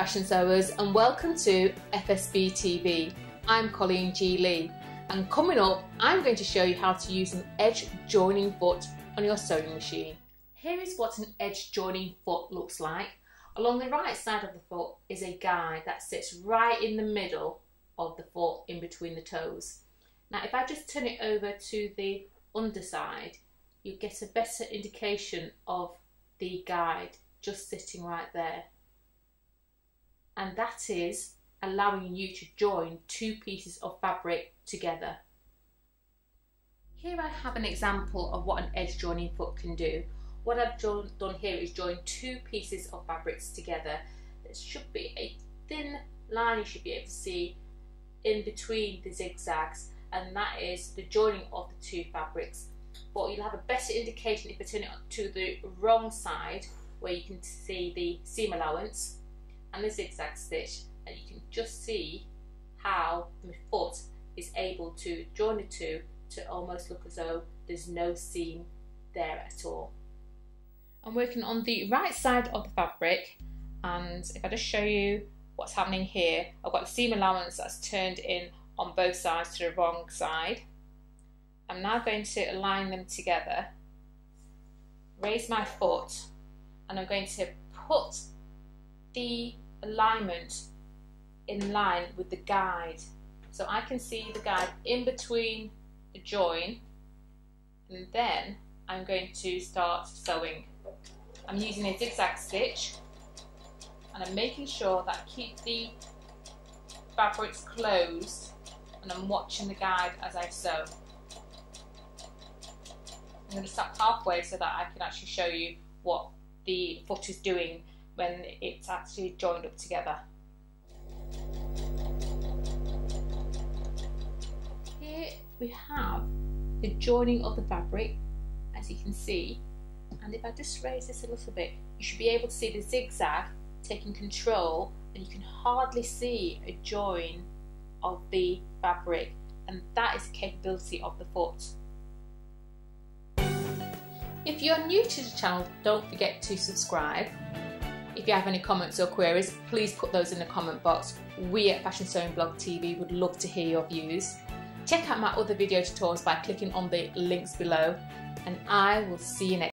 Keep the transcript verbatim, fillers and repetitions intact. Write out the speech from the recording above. fashion sewers, and welcome to F S B T V. I'm Colleen G. Lea, and coming up I'm going to show you how to use an edge joining foot on your sewing machine. Here is what an edge joining foot looks like. Along the right side of the foot is a guide that sits right in the middle of the foot in between the toes. Now if I just turn it over to the underside, you get a better indication of the guide just sitting right there. And that is allowing you to join two pieces of fabric together. Here I have an example of what an edge joining foot can do. What I've done here is join two pieces of fabrics together. There should be a thin line you should be able to see in between the zigzags, and that is the joining of the two fabrics. But you'll have a better indication if you turn it to the wrong side, where you can see the seam allowance and the zigzag stitch, and you can just see how the foot is able to join the two to almost look as though there's no seam there at all. I'm working on the right side of the fabric, and if I just show you what's happening here, I've got the seam allowance that's turned in on both sides to the wrong side. I'm now going to align them together, raise my foot, and I'm going to put the alignment in line with the guide. So I can see the guide in between the join, and then I'm going to start sewing. I'm using a zigzag stitch, and I'm making sure that I keep the fabrics closed, and I'm watching the guide as I sew. I'm going to start halfway so that I can actually show you what the foot is doing when it's actually joined up together. Here we have the joining of the fabric, as you can see, and if I just raise this a little bit, you should be able to see the zigzag taking control, and you can hardly see a join of the fabric, and that is the capability of the foot. If you're new to the channel, don't forget to subscribe. If you have any comments or queries, please put those in the comment box. We at Fashion Sewing Blog T V would love to hear your views. Check out my other video tutorials by clicking on the links below, and I will see you next time.